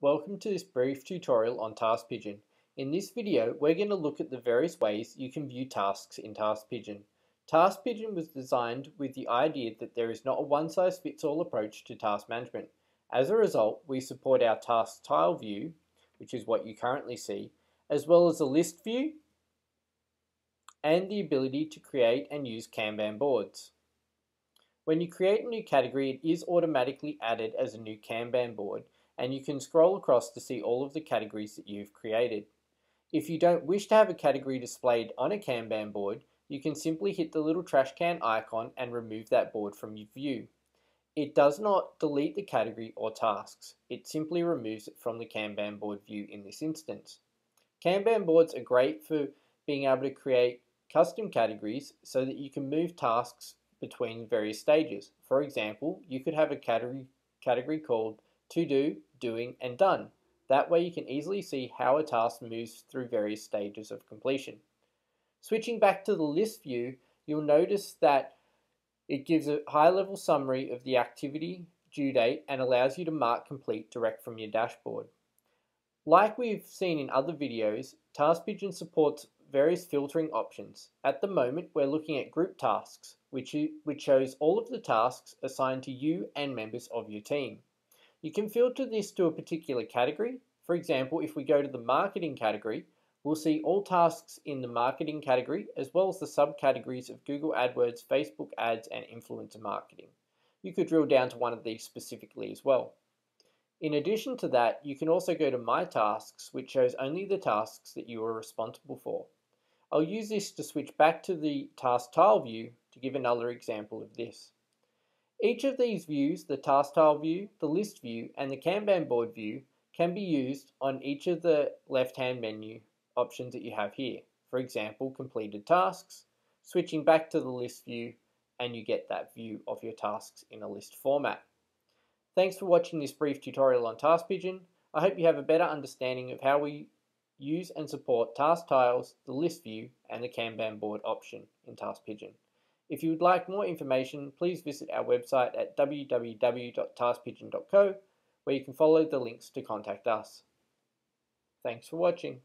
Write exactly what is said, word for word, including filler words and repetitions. Welcome to this brief tutorial on Task Pigeon. In this video, we're going to look at the various ways you can view tasks in Task Pigeon. Task Pigeon was designed with the idea that there is not a one-size-fits-all approach to task management. As a result, we support our task tile view, which is what you currently see, as well as a list view and the ability to create and use Kanban boards. When you create a new category, it is automatically added as a new Kanban board, and you can scroll across to see all of the categories that you've created. If you don't wish to have a category displayed on a Kanban board, you can simply hit the little trash can icon and remove that board from your view. It does not delete the category or tasks. It simply removes it from the Kanban board view in this instance. Kanban boards are great for being able to create custom categories so that you can move tasks between various stages. For example, you could have a category, category called to do, doing and done. That way you can easily see how a task moves through various stages of completion. Switching back to the list view, you'll notice that it gives a high-level summary of the activity, due date, and allows you to mark complete direct from your dashboard. Like we've seen in other videos, Task Pigeon supports various filtering options. At the moment, we're looking at group tasks, which, which shows all of the tasks assigned to you and members of your team. You can filter this to a particular category. For example, if we go to the marketing category, we'll see all tasks in the marketing category as well as the subcategories of Google AdWords, Facebook ads and influencer marketing. You could drill down to one of these specifically as well. In addition to that, you can also go to My Tasks, which shows only the tasks that you are responsible for. I'll use this to switch back to the task tile view to give another example of this. Each of these views, the task tile view, the list view and the Kanban board view, can be used on each of the left-hand menu options that you have here. For example, completed tasks, switching back to the list view, and you get that view of your tasks in a list format. Thanks for watching this brief tutorial on Task Pigeon. I hope you have a better understanding of how we use and support task tiles, the list view and the Kanban board option in Task Pigeon. If you would like more information, please visit our website at w w w dot task pigeon dot co, where you can follow the links to contact us. Thanks for watching.